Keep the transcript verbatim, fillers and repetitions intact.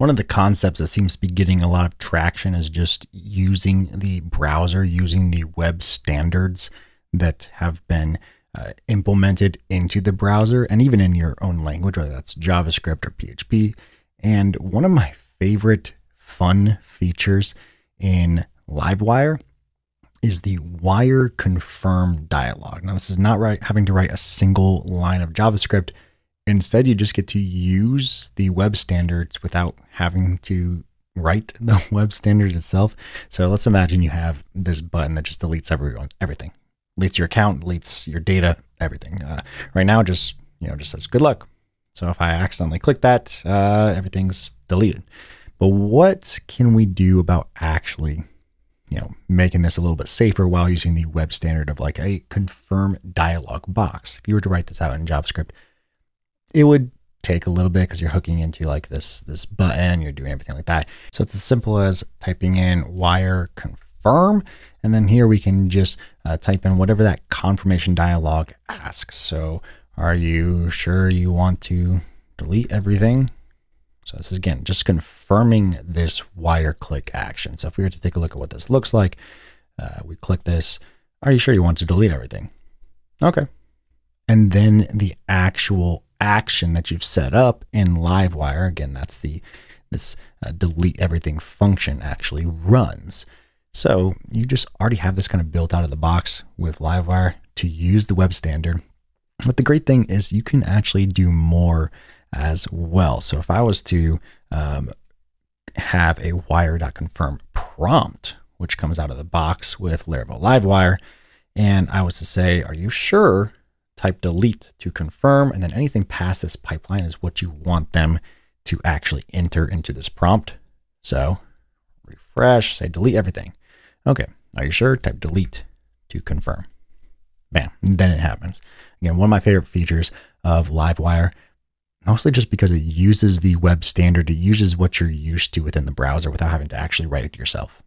One of the concepts that seems to be getting a lot of traction is just using the browser, using the web standards that have been uh, implemented into the browser and even in your own language, whether that's JavaScript or P H P. And one of my favorite fun features in Livewire is the wire confirm dialog. Now, this is not right, having to write a single line of JavaScript. Instead, you just get to use the web standards without having to write the web standard itself. So let's imagine you have this button that just deletes everyone, everything. Deletes your account, deletes your data, everything. Uh, right now, just you know, just says good luck. So if I accidentally click that, uh, everything's deleted. But what can we do about actually, you know, making this a little bit safer while using the web standard of like a confirm dialog box? If you were to write this out in JavaScript, it would take a little bit because you're hooking into like this, this button, you're doing everything like that. So it's as simple as typing in wire confirm. And then here we can just uh, type in whatever that confirmation dialog asks. So are you sure you want to delete everything? So this is, again, just confirming this wire click action. So if we were to take a look at what this looks like, uh, we click this. Are you sure you want to delete everything? Okay. And then the actual action that you've set up in Livewire, again, that's the this uh, delete everything function actually runs. So you just already have this kind of built out of the box with Livewire to use the web standard. But the great thing is you can actually do more as well. So if I was to um, have a wire.confirm prompt, which comes out of the box with Laravel Livewire, and I was to say, are you sure? Type delete to confirm, and then anything past this pipeline is what you want them to actually enter into this prompt. So refresh, say delete everything. Okay, are you sure? Type delete to confirm. Bam, then it happens. Again, one of my favorite features of Livewire, mostly just because it uses the web standard, it uses what you're used to within the browser without having to actually write it yourself.